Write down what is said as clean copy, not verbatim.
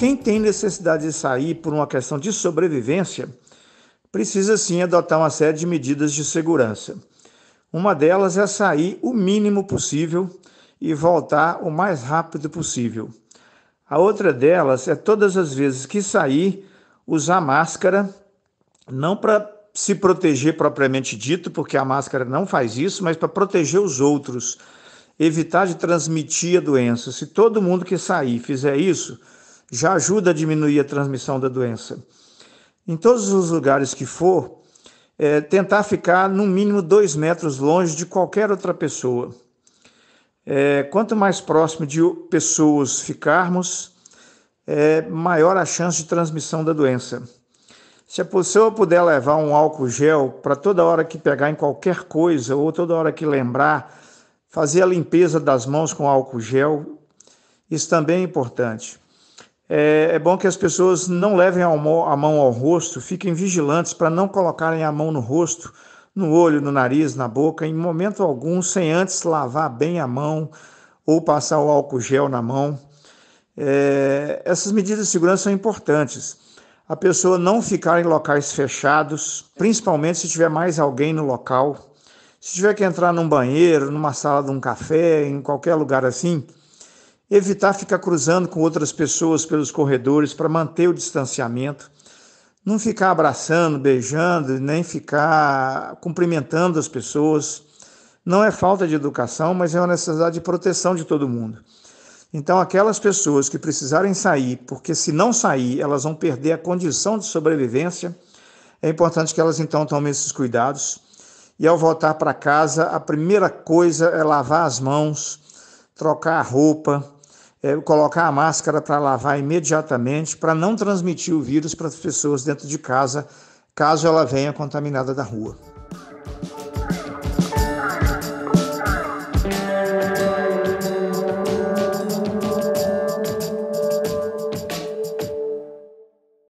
Quem tem necessidade de sair por uma questão de sobrevivência, precisa sim adotar uma série de medidas de segurança. Uma delas é sair o mínimo possível e voltar o mais rápido possível. A outra delas é, todas as vezes que sair, usar máscara, não para se proteger propriamente dito, porque a máscara não faz isso, mas para proteger os outros, evitar de transmitir a doença. Se todo mundo que sair fizer isso, já ajuda a diminuir a transmissão da doença. Em todos os lugares que for, tentar ficar no mínimo 2 metros longe de qualquer outra pessoa. Quanto mais próximo de pessoas ficarmos, maior a chance de transmissão da doença. Se a pessoa puder levar um álcool gel para toda hora que pegar em qualquer coisa ou toda hora que lembrar, fazer a limpeza das mãos com álcool gel, isso também é importante. É bom que as pessoas não levem a mão ao rosto, fiquem vigilantes para não colocarem a mão no rosto, no olho, no nariz, na boca, em momento algum, sem antes lavar bem a mão ou passar o álcool gel na mão. Essas medidas de segurança são importantes. A pessoa não ficar em locais fechados, principalmente se tiver mais alguém no local. Se tiver que entrar num banheiro, numa sala de um café, em qualquer lugar assim, evitar ficar cruzando com outras pessoas pelos corredores para manter o distanciamento, não ficar abraçando, beijando, nem ficar cumprimentando as pessoas. Não é falta de educação, mas é uma necessidade de proteção de todo mundo. Então, aquelas pessoas que precisarem sair, porque se não sair, elas vão perder a condição de sobrevivência, é importante que elas então tomem esses cuidados. E ao voltar para casa, a primeira coisa é lavar as mãos, trocar a roupa, colocar a máscara para lavar imediatamente, para não transmitir o vírus para as pessoas dentro de casa, caso ela venha contaminada da rua.